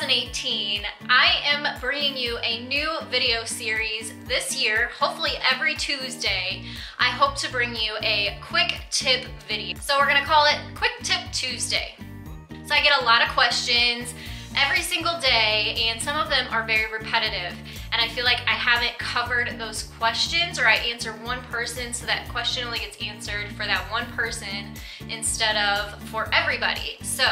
2018, I am bringing you a new video series this year, hopefully every Tuesday. I hope to bring you a quick tip video. So we're gonna call it Quick Tip Tuesday. So I get a lot of questions every single day, and some of them are very repetitive. And I feel like I haven't covered those questions, or I answer one person, so that question only gets answered for that one person instead of for everybody. So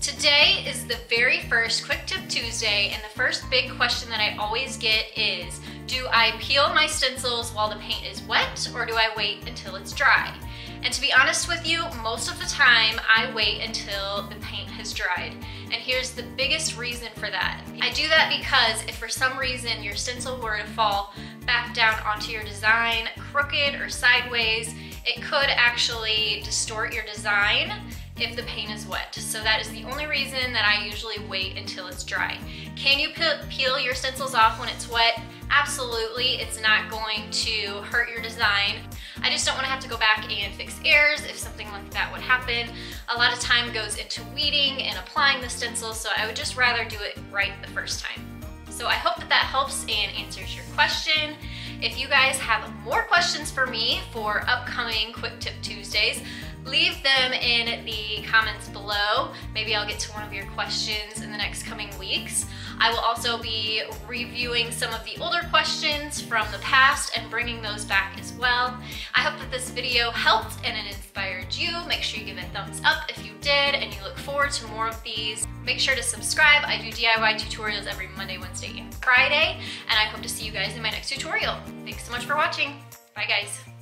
today is the very first Quick Tip Tuesday, and the first big question that I always get is, do I peel my stencils while the paint is wet, or do I wait until it's dry? And to be honest with you, most of the time I wait until the paint has dried. And here's the biggest reason for that. I do that because if for some reason your stencil were to fall back down onto your design, crooked or sideways, it could actually distort your design if the paint is wet. So that is the only reason that I usually wait until it's dry. Can you peel your stencils off when it's wet? Absolutely, it's not going to hurt your design. I just don't want to have to go back and fix errors if something like that would happen. A lot of time goes into weeding and applying the stencils, so I would just rather do it right the first time. So I hope that that helps and answers your question. If you guys have more questions for me for upcoming Quick Tip Tuesdays, leave them in the comments below. Maybe I'll get to one of your questions in the next coming weeks. I will also be reviewing some of the older questions from the past and bringing those back as well. I hope that this video helped and it inspired you. Make sure you give it a thumbs up if you did and you look forward to more of these. Make sure to subscribe. I do DIY tutorials every Monday, Wednesday, and Friday, and I hope to see you guys in my next tutorial. Thanks so much for watching. Bye guys.